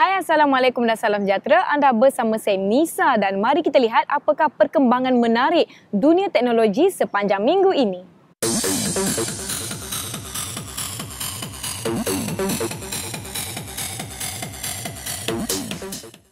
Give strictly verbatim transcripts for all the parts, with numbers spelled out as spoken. Hai, Assalamualaikum dan salam sejahtera. Anda bersama saya Nisa dan mari kita lihat apakah perkembangan menarik dunia teknologi sepanjang minggu ini.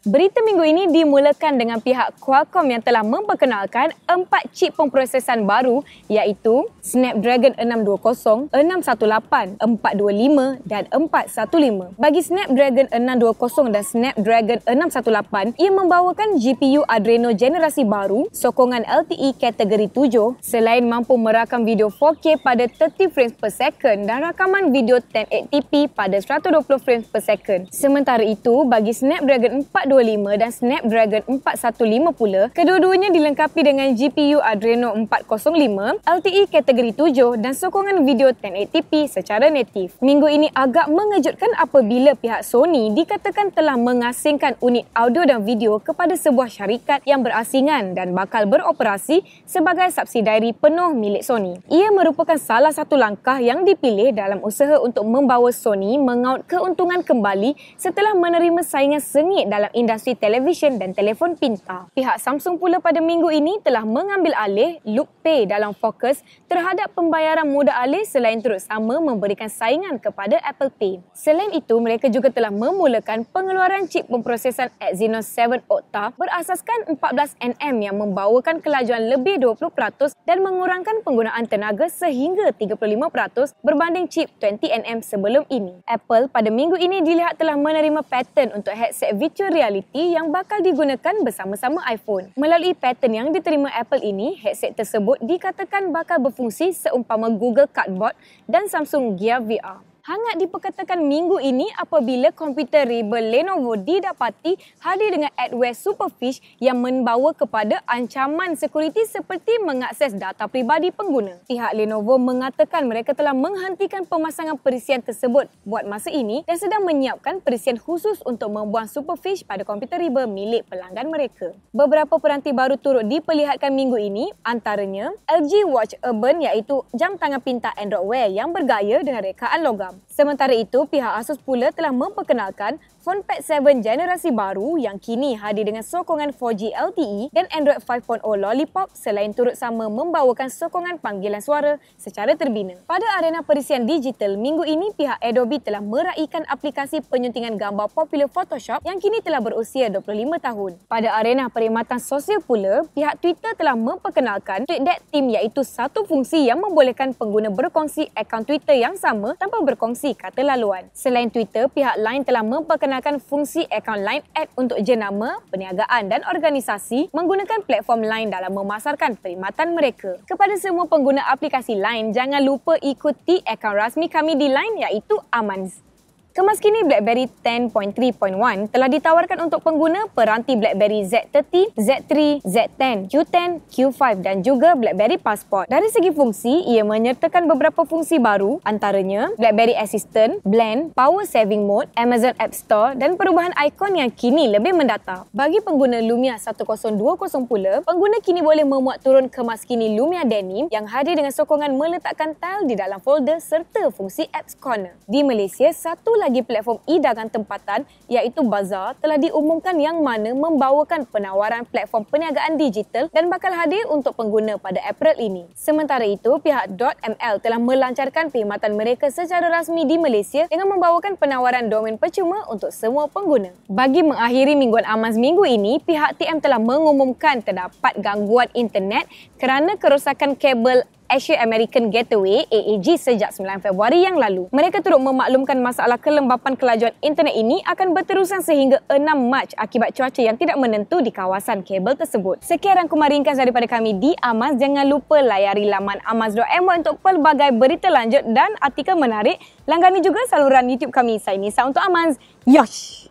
Berita minggu ini dimulakan dengan pihak Qualcomm yang telah memperkenalkan empat chip pemprosesan baru iaitu Snapdragon enam dua kosong, enam satu lapan, empat dua lima dan empat satu lima. Bagi Snapdragon enam dua kosong dan Snapdragon enam satu lapan, ia membawakan G P U Adreno generasi baru, sokongan L T E kategori tujuh, selain mampu merakam video four K pada tiga puluh frames per second dan rakaman video sepuluh lapan puluh p pada seratus dua puluh frames per second. Sementara itu, bagi Snapdragon empat dua lima dan Snapdragon empat satu lima pula, kedua-duanya dilengkapi dengan G P U Adreno empat kosong lima, L T E kategori tujuh dan sokongan video sepuluh lapan puluh p secara natif. Minggu ini agak mengejutkan apabila pihak Sony dikatakan telah mengasingkan unit audio dan video kepada sebuah syarikat yang berasingan dan bakal beroperasi sebagai subsidiari penuh milik Sony. Ia merupakan salah satu langkah yang dipilih dalam usaha untuk membawa Sony mengaut keuntungan kembali setelah menerima saingan sengit dalam industri televisyen dan telefon pintar. Pihak Samsung pula pada minggu ini telah mengambil alih Loop Pay dalam fokus terhadap pembayaran mudah alih selain turut sama memberikan saingan kepada Apple Pay. Selain itu, mereka juga telah memulakan pengeluaran chip pemprosesan Exynos tujuh Octa berasaskan empat belas nanometer yang membawakan kelajuan lebih dua puluh peratus dan mengurangkan penggunaan tenaga sehingga tiga puluh lima peratus berbanding chip dua puluh nanometer sebelum ini. Apple pada minggu ini dilihat telah menerima paten untuk headset virtual reality yang bakal digunakan bersama-sama iPhone. Melalui pattern yang diterima Apple ini, headset tersebut dikatakan bakal berfungsi seumpama Google Cardboard dan Samsung Gear V R. Hangat diperkatakan minggu ini apabila komputer riba Lenovo didapati hadir dengan adware Superfish yang membawa kepada ancaman sekuriti seperti mengakses data peribadi pengguna. Pihak Lenovo mengatakan mereka telah menghentikan pemasangan perisian tersebut buat masa ini dan sedang menyiapkan perisian khusus untuk membuang Superfish pada komputer riba milik pelanggan mereka. Beberapa peranti baru turut diperlihatkan minggu ini, antaranya L G Watch Urban iaitu jam tangan pintar Android Wear yang bergaya dengan rekaan logam. Sementara itu, pihak Asus pula telah memperkenalkan PhonePad tujuh generasi baru yang kini hadir dengan sokongan empat G L T E dan Android lima titik kosong Lollipop selain turut sama membawakan sokongan panggilan suara secara terbina. Pada arena perisian digital, minggu ini pihak Adobe telah meraikan aplikasi penyuntingan gambar popular Photoshop yang kini telah berusia dua puluh lima tahun. Pada arena perkhidmatan sosial pula, pihak Twitter telah memperkenalkan TweetDeck Team iaitu satu fungsi yang membolehkan pengguna berkongsi akaun Twitter yang sama tanpa berkongsi kata laluan. Selain Twitter, pihak Line telah memperkenalkan fungsi akaun Line Ad untuk jenama, perniagaan dan organisasi menggunakan platform Line dalam memasarkan perkhidmatan mereka. Kepada semua pengguna aplikasi Line, jangan lupa ikuti akaun rasmi kami di Line iaitu Amans. Kemaskini BlackBerry sepuluh titik tiga titik satu telah ditawarkan untuk pengguna peranti BlackBerry Z tiga puluh, Z tiga, Z sepuluh, Q sepuluh, Q lima dan juga BlackBerry Passport. Dari segi fungsi, ia menyertakan beberapa fungsi baru antaranya BlackBerry Assistant, Blend, Power Saving Mode, Amazon App Store dan perubahan ikon yang kini lebih mendata. Bagi pengguna Lumia sepuluh dua kosong pula, pengguna kini boleh memuat turun kemaskini Lumia Denim yang hadir dengan sokongan meletakkan tile di dalam folder serta fungsi Apps Corner. Di Malaysia, satu lagi Bagi platform e-dagang tempatan iaitu Bazaar telah diumumkan yang mana membawakan penawaran platform perniagaan digital dan bakal hadir untuk pengguna pada April ini. Sementara itu, pihak .ml telah melancarkan perkhidmatan mereka secara rasmi di Malaysia dengan membawakan penawaran domain percuma untuk semua pengguna. Bagi mengakhiri mingguan Amans minggu ini, pihak T M telah mengumumkan terdapat gangguan internet kerana kerosakan kabel Asia American Gateway A A G sejak sembilan Februari yang lalu. Mereka turut memaklumkan masalah kelembapan kelajuan internet ini akan berterusan sehingga enam Mac akibat cuaca yang tidak menentu di kawasan kabel tersebut. Sekian rangkuman ringkas daripada kami di Amans. Jangan lupa layari laman amans dot my untuk pelbagai berita lanjut dan artikel menarik. Langgani juga saluran YouTube kami. Saya Nisa untuk Amans. Yosh!